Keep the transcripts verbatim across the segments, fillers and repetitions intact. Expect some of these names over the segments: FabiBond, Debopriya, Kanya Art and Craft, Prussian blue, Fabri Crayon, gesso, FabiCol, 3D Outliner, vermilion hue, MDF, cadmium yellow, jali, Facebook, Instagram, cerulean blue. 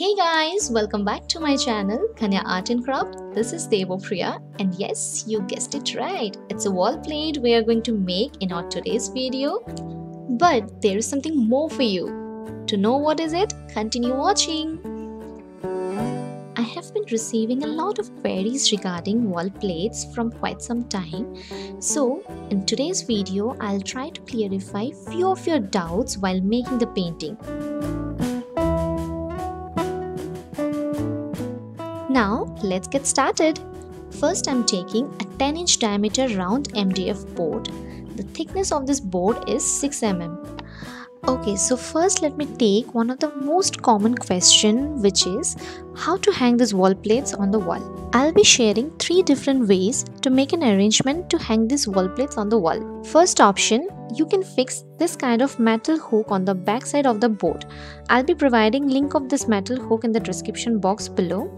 Hey guys, welcome back to my channel Kanya Art and Craft. This is Debopriya and yes, you guessed it right. It's a wall plate we are going to make in our today's video. But there is something more for you. To know what is it, continue watching. I have been receiving a lot of queries regarding wall plates from quite some time. So in today's video, I'll try to clarify few of your doubts while making the painting. Now let's get started. First, I'm taking a ten inch diameter round M D F board. The thickness of this board is six millimeters. Okay, so first let me take one of the most common question, which is how to hang these wall plates on the wall. I'll be sharing three different ways to make an arrangement to hang these wall plates on the wall. First option, you can fix this kind of metal hook on the back side of the board. I'll be providing link of this metal hook in the description box below.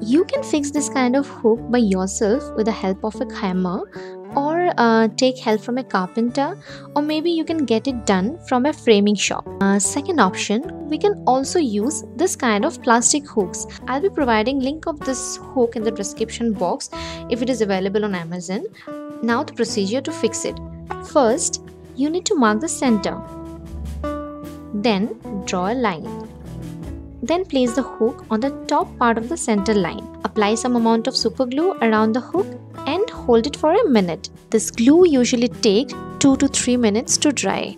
You can fix this kind of hook by yourself with the help of a hammer, or uh, take help from a carpenter, or maybe you can get it done from a framing shop. Uh, second option, we can also use this kind of plastic hooks. I'll be providing link of this hook in the description box if it is available on Amazon. Now the procedure to fix it. First, you need to mark the center. Then draw a line. Then place the hook on the top part of the center line. Apply some amount of super glue around the hook and hold it for a minute. This glue usually takes two to three minutes to dry.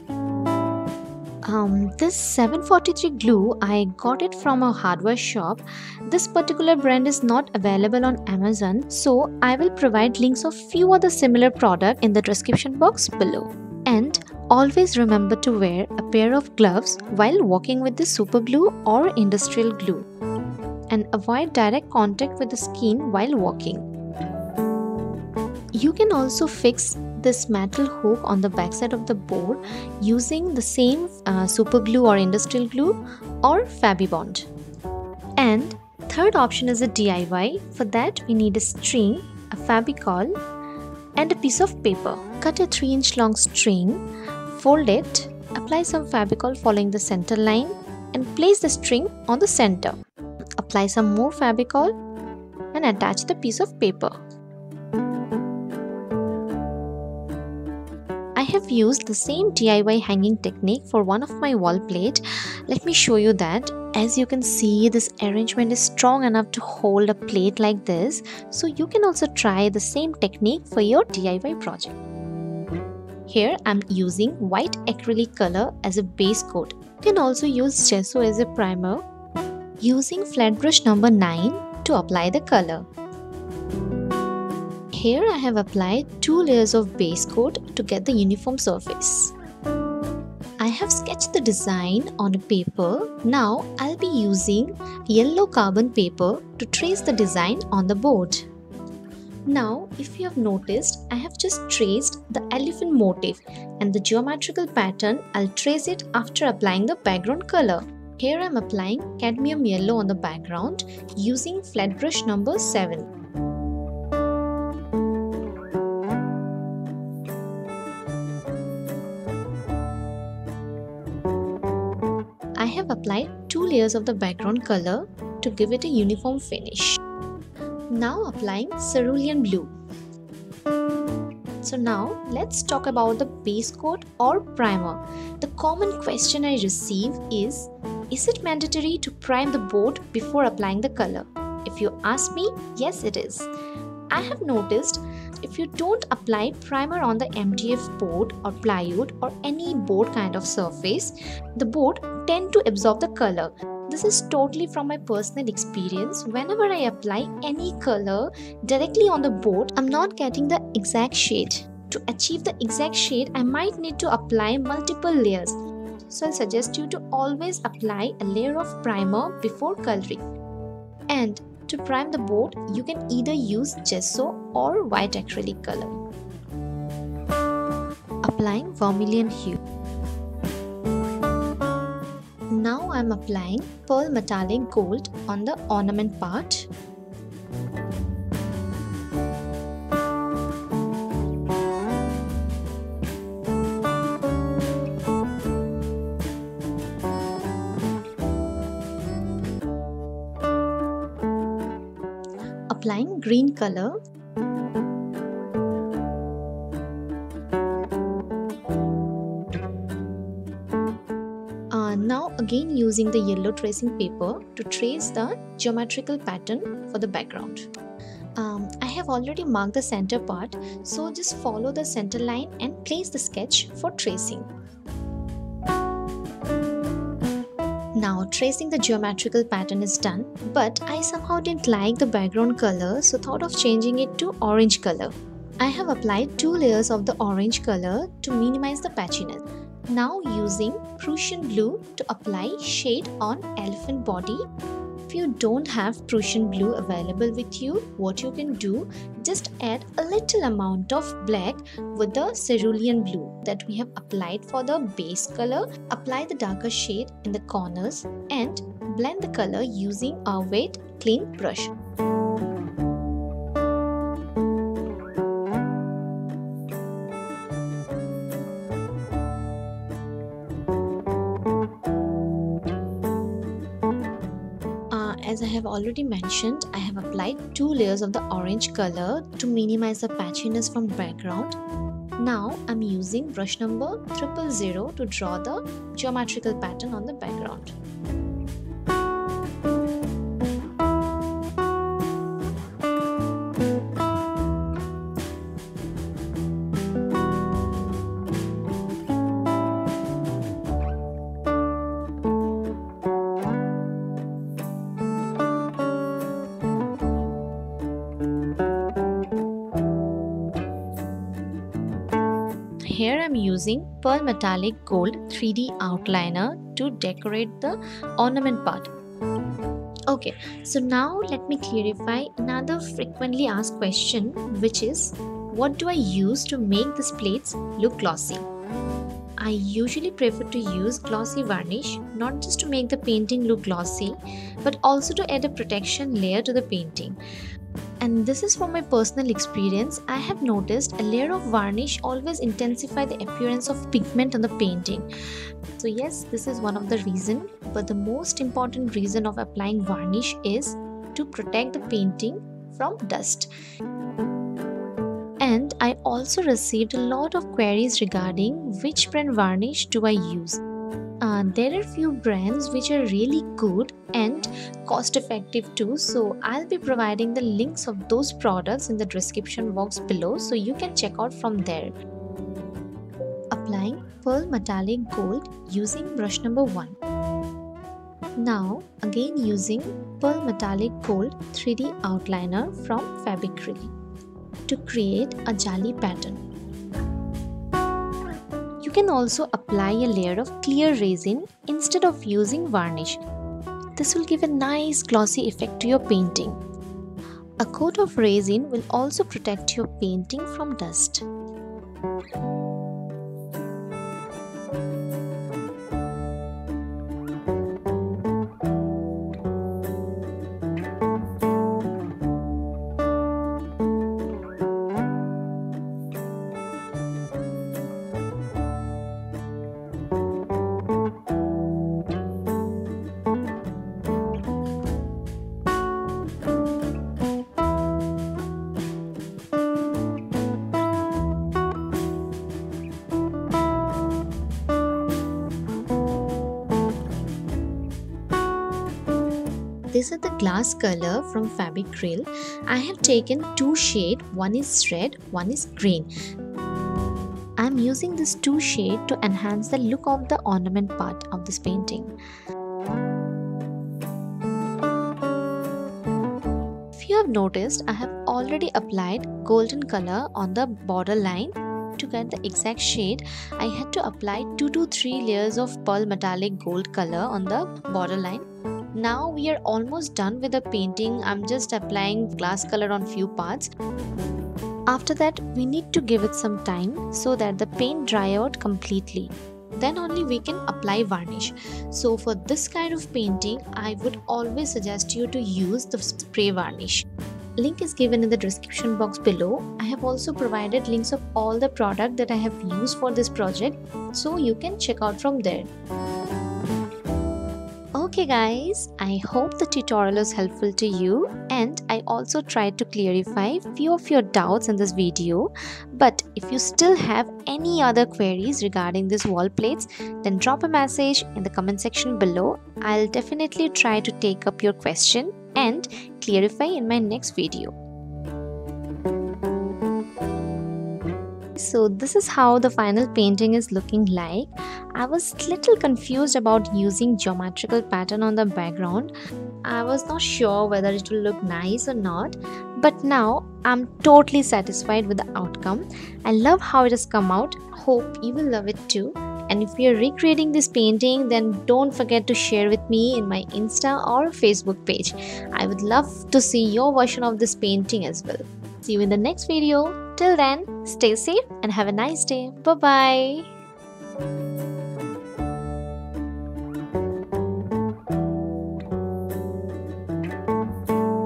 Um, this seven forty-three glue, I got it from a hardware shop. This particular brand is not available on Amazon, so I will provide links of few other similar products in the description box below. And always remember to wear a pair of gloves while walking with the super glue or industrial glue, and avoid direct contact with the skin while walking. You can also fix this metal hook on the backside of the board using the same uh, super glue or industrial glue or FabiBond. And third option is a D I Y. For that, we need a string, a FabiCol, and a piece of paper. Cut a three inch long string. Fold it, apply some FabiCol following the center line and place the string on the center. Apply some more FabiCol and attach the piece of paper. I have used the same D I Y hanging technique for one of my wall plate. Let me show you that. As you can see, this arrangement is strong enough to hold a plate like this. So you can also try the same technique for your D I Y project. Here I'm using white acrylic color as a base coat. You can also use gesso as a primer. Using flat brush number nine to apply the color. Here I have applied two layers of base coat to get the uniform surface. I have sketched the design on paper. Now I'll be using yellow carbon paper to trace the design on the board. Now, if you have noticed, I have just traced the elephant motif, and the geometrical pattern, I'll trace it after applying the background color. Here I'm applying cadmium yellow on the background using flat brush number seven. I have applied two layers of the background color to give it a uniform finish. Now applying cerulean blue. So now let's talk about the base coat or primer. The common question I receive is, is it mandatory to prime the board before applying the color? If you ask me, yes it is. I have noticed if you don't apply primer on the M D F board or plywood or any board kind of surface, the board tend to absorb the color. This is totally from my personal experience. Whenever I apply any color directly on the board, I'm not getting the exact shade. To achieve the exact shade, I might need to apply multiple layers. So I'll suggest you to always apply a layer of primer before coloring. And to prime the board, you can either use gesso or white acrylic color. Applying vermilion hue. Now I'm applying pearl metallic gold on the ornament part. applying green color. Uh, now again using the yellow tracing paper to trace the geometrical pattern for the background. Um, I have already marked the center part, so just follow the center line and place the sketch for tracing. Now tracing the geometrical pattern is done, but I somehow didn't like the background color, so thought of changing it to orange color. I have applied two layers of the orange color to minimize the patchiness. Now using Prussian blue to apply shade on elephant body. If you don't have Prussian blue available with you, what you can do, just add a little amount of black with the cerulean blue that we have applied for the base color. Apply the darker shade in the corners and blend the color using a wet clean brush. As I have already mentioned, I have applied two layers of the orange color to minimize the patchiness from background. Now I'm using brush number triple zero to draw the geometrical pattern on the background. Here I'm using Pearl Metallic Gold three D Outliner to decorate the ornament part. Okay, so now let me clarify another frequently asked question, which is, what do I use to make these plates look glossy? I usually prefer to use glossy varnish, not just to make the painting look glossy, but also to add a protection layer to the painting. And this is from my personal experience. I have noticed a layer of varnish always intensify the appearance of pigment on the painting. So yes, this is one of the reason, but the most important reason of applying varnish is to protect the painting from dust. And I also received a lot of queries regarding which brand varnish do I use. Uh, there are few brands which are really good and cost effective too, so I'll be providing the links of those products in the description box below, so you can check out from there. Applying Pearl Metallic Gold using brush number one. Now again using Pearl Metallic Gold three D Outliner from Fabri Crayon to create a jali pattern. You can also apply a layer of clear resin instead of using varnish. This will give a nice glossy effect to your painting. A coat of resin will also protect your painting from dust. These are the glass color from Fabri Crayon. I have taken two shades, one is red, one is green. I am using this two shades to enhance the look of the ornament part of this painting. If you have noticed, I have already applied golden color on the border line. To get the exact shade, I had to apply two to three layers of Pearl Metallic Gold color on the border line. Now we are almost done with the painting. I'm just applying glass color on few parts. After that, we need to give it some time so that the paint dry out completely. Then only we can apply varnish. So for this kind of painting, I would always suggest you to use the spray varnish. Link is given in the description box below. I have also provided links of all the product that I have used for this project, so you can check out from there. Okay guys, I hope the tutorial is helpful to you, and I also tried to clarify few of your doubts in this video. But if you still have any other queries regarding these wall plates, then drop a message in the comment section below. I'll definitely try to take up your question and clarify in my next video. So this is how the final painting is looking like. I was little confused about using geometrical pattern on the background. I was not sure whether it will look nice or not, but now I'm totally satisfied with the outcome. I love how it has come out. Hope you will love it too. And if you're recreating this painting, then don't forget to share with me in my Insta or Facebook page. I would love to see your version of this painting as well. See you in the next video. Till then, stay safe and have a nice day. Bye bye.